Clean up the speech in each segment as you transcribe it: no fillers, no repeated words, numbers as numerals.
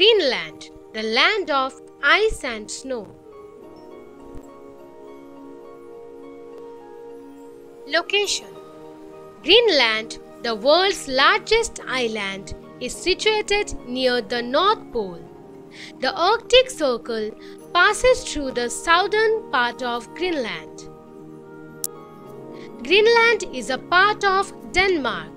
Greenland, the land of ice and snow. Location: Greenland, the world's largest island, is situated near the North Pole. The Arctic Circle passes through the southern part of Greenland. Greenland is a part of Denmark.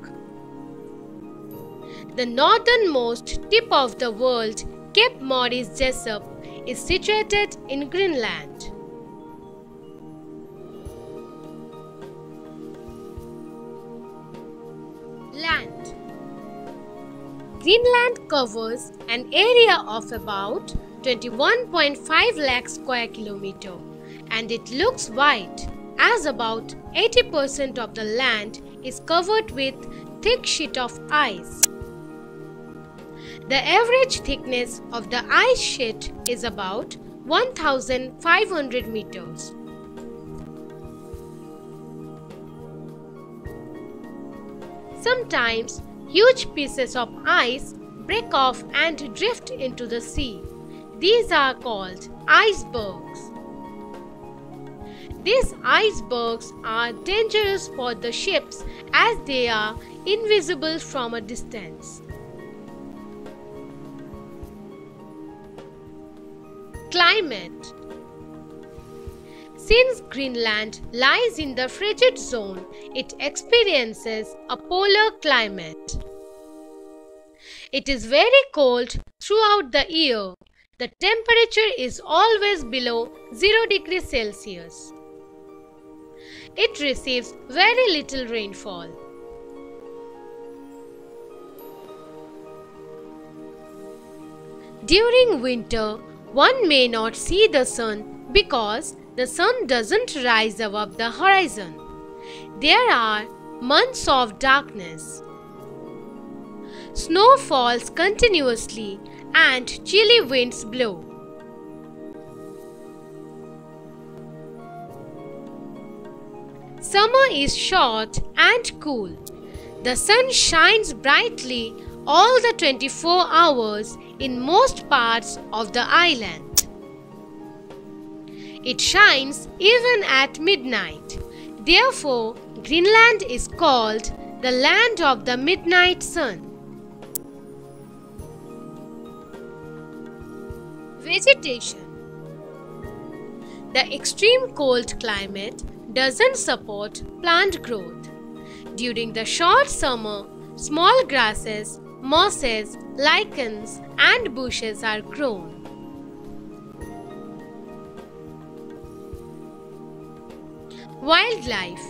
The northernmost tip of the world, Cape Morris Jessup, is situated in Greenland. Land. Greenland covers an area of about 21.5 lakh square kilometer, and it looks wide, as about 80% of the land is covered with thick sheet of ice. The average thickness of the ice sheet is about 1,500 meters. Sometimes huge pieces of ice break off and drift into the sea. These are called icebergs. These icebergs are dangerous for the ships as they are invisible from a distance. Climate. Since Greenland lies in the frigid zone, it experiences a polar climate. It is very cold throughout the year. The temperature is always below 0 degrees Celsius. It receives very little rainfall. During winter, one may not see the sun because the sun doesn't rise above the horizon. There are months of darkness. Snow falls continuously and chilly winds blow. Summer is short and cool. The sun shines brightly all the 24 hours in most parts of the island. It shines even at midnight. Therefore, Greenland is called the land of the midnight sun. Vegetation. The extreme cold climate doesn't support plant growth. During the short summer, small grasses, mosses, lichens, and bushes are grown. Wildlife.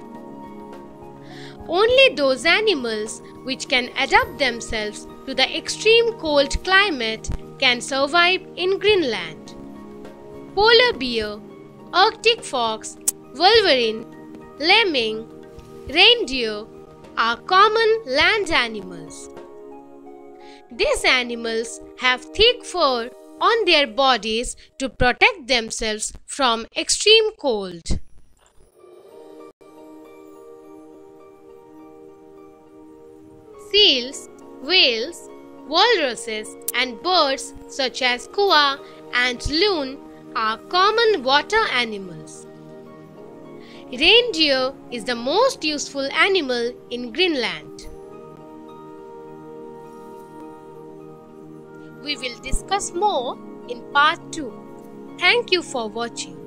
Only those animals which can adapt themselves to the extreme cold climate can survive in Greenland. Polar bear, Arctic fox, wolverine, lemming, reindeer are common land animals. These animals have thick fur on their bodies to protect themselves from extreme cold. Seals, whales, walruses and birds such as koa and loon are common water animals. Reindeer is the most useful animal in Greenland. We will discuss more in part 2. Thank you for watching.